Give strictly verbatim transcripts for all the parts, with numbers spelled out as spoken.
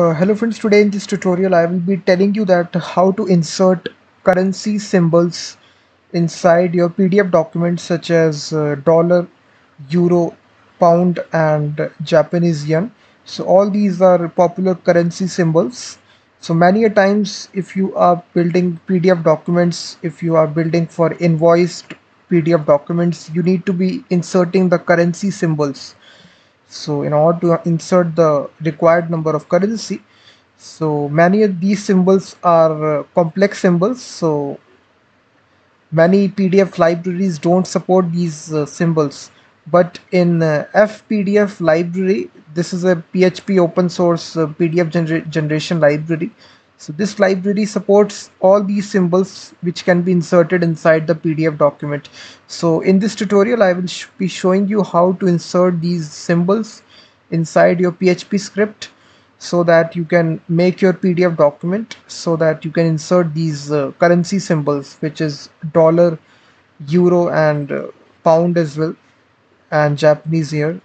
Uh, hello friends, today in this tutorial I will be telling you that how to insert currency symbols inside your P D F documents such as uh, dollar, euro, pound and Japanese yen. So all these are popular currency symbols. So many a times if you are building P D F documents, if you are building for invoiced P D F documents, you need to be inserting the currency symbols. So in order to insert the required number of currency, so many of these symbols are uh, complex symbols, so many P D F libraries don't support these uh, symbols, but in uh, F P D F library, this is a P H P open source uh, P D F gener generation library, so this library supports all these symbols which can be inserted inside the P D F document. So in this tutorial I will sh be showing you how to insert these symbols inside your P H P script so that you can make your P D F document so that you can insert these uh, currency symbols, which is dollar, euro and uh, pound as well, and Japanese yen.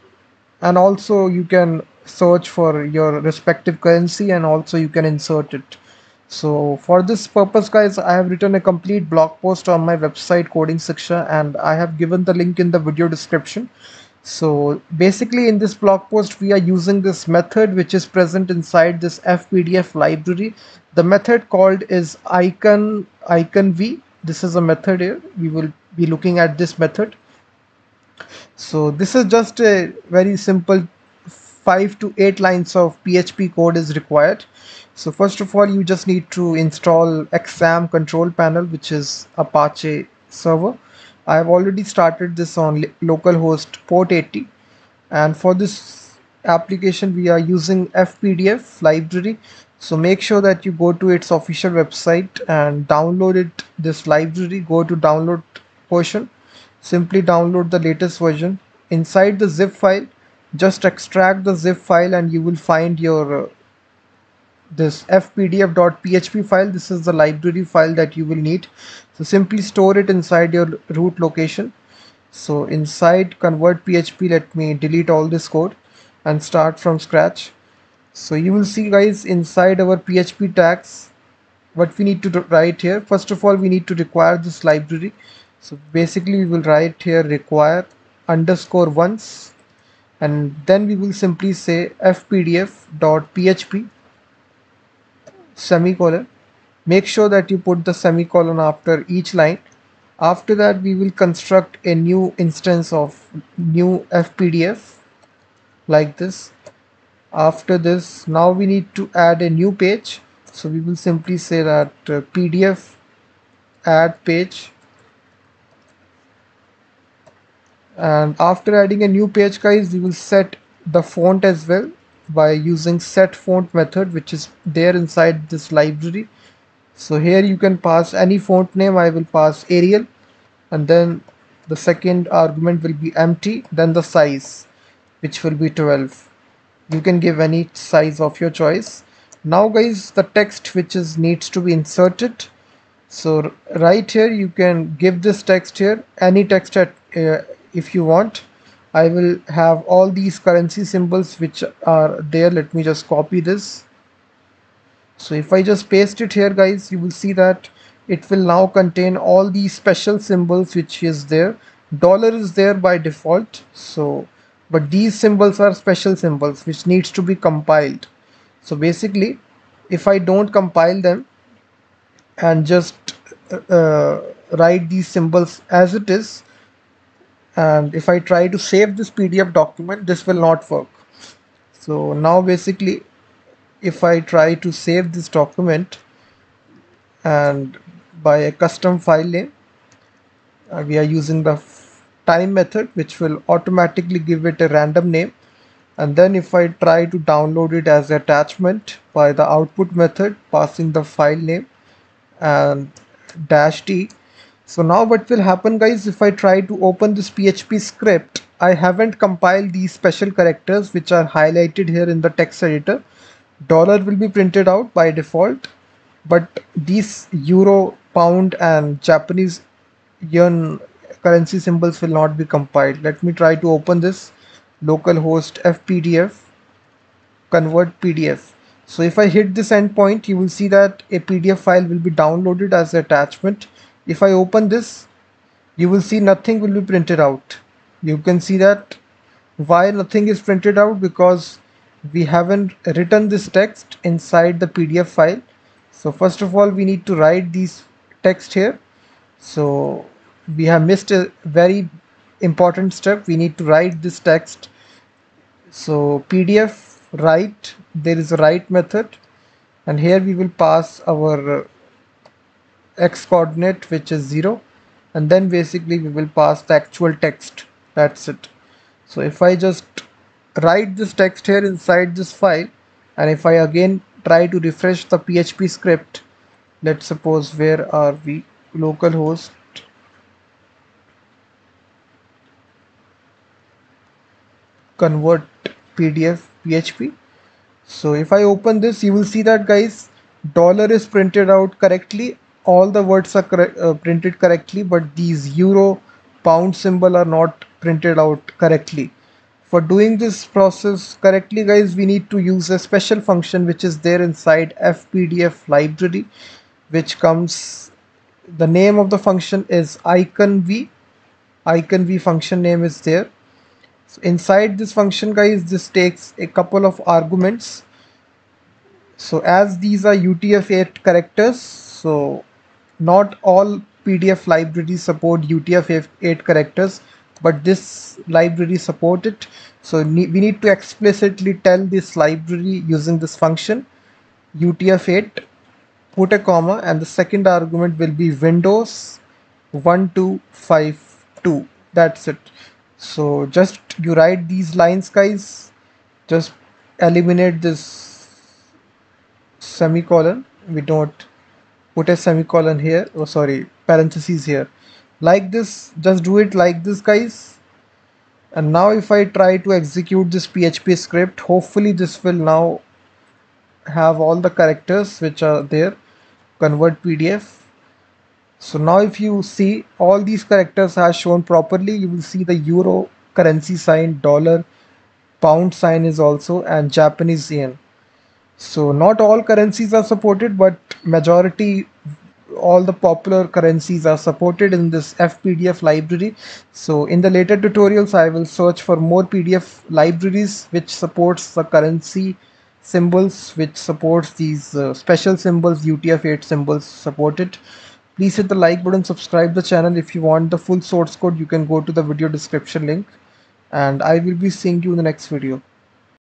And also you can search for your respective currency and also you can insert it. So for this purpose guys, I have written a complete blog post on my website Coding Shiksha, and I have given the link in the video description. So basically in this blog post we are using this method which is present inside this F P D F library. The method called is icon iconv. This is a method here. We will be looking at this method. So this is just a very simple five to eight lines of P H P code is required. So first of all you just need to install XAMPP control panel, which is Apache server. I have already started this on localhost port eighty, and for this application we are using F P D F library. So make sure that you go to its official website and download it, this library. Go to download portion. Simply download the latest version. Inside the zip file, just extract the zip file and you will find your uh, this F P D F dot P H P file. This is the library file that you will need. So simply store it inside your root location. So inside convert P H P, let me delete all this code and start from scratch. So you will see guys, inside our P H P tags, what we need to write here. First of all, we need to require this library. So basically we will write here require underscore once, and then we will simply say F P D F dot P H P semicolon. Make sure that you put the semicolon after each line. After that we will construct a new instance of new F P D F like this. After this, now we need to add a new page. So we will simply say that uh, P D F add page. And after adding a new page guys, we will set the font as well by using set font method, which is there inside this library. So here you can pass any font name. I will pass Arial, and then the second argument will be empty, then the size, which will be twelve. You can give any size of your choice. Now guys, the text which is needs to be inserted. So right here you can give this text here, any text at uh, if you want. I will have all these currency symbols which are there. Let me just copy this. So if I just paste it here guys, you will see that it will now contain all these special symbols which is there. Dollar is there by default, so but these symbols are special symbols which needs to be compiled. So basically if I don't compile them and just uh, write these symbols as it is, and if I try to save this P D F document, this will not work. So now basically if I try to save this document and by a custom file name, uh, we are using the time method which will automatically give it a random name, and then if I try to download it as attachment by the output method passing the file name and dash t. So now what will happen guys, if I try to open this P H P script, I haven't compiled these special characters which are highlighted here in the text editor. Dollar will be printed out by default, but these euro, pound and Japanese yen currency symbols will not be compiled. Let me try to open this localhost F P D F convert P D F. So if I hit this endpoint, you will see that a P D F file will be downloaded as an attachment. If I open this, you will see nothing will be printed out. You can see that why nothing is printed out, because we haven't written this text inside the P D F file. So first of all, we need to write these text here. So we have missed a very important step. We need to write this text. So P D F write, there is a write method, and here we will pass our x coordinate, which is zero, and then basically we will pass the actual text. That's it. So if I just write this text here inside this file, and if I again try to refresh the P H P script, let's suppose, where are we, localhost convert P D F P H P. So if I open this, you will see that, guys, dollar is printed out correctly, all the words are cor uh, printed correctly, but these euro pound symbol are not printed out correctly. For doing this process correctly, guys, we need to use a special function which is there inside F P D F library, which comes, the name of the function is iconv. Iconv function name is there. So inside this function, guys, this takes a couple of arguments. So as these are U T F eight characters, so not all P D F libraries support U T F eight characters, but this library support it. So we need to explicitly tell this library using this function U T F eight, put a comma, and the second argument will be Windows twelve fifty-two. That's it. So just you write these lines, guys, just eliminate this semicolon, we don't put a semicolon here, oh sorry, parentheses here, like this, just do it like this, guys. And now if I try to execute this P H P script, hopefully this will now have all the characters which are there, convert P D F. So now if you see, all these characters are shown properly. You will see the euro currency sign, dollar, pound sign is also, and Japanese yen. So not all currencies are supported, but majority, all the popular currencies are supported in this F P D F library. So in the later tutorials, I will search for more P D F libraries which supports the currency symbols, which supports these uh, special symbols, U T F eight symbols supported. Please hit the like button, subscribe the channel. If you want the full source code, you can go to the video description link, and I will be seeing you in the next video.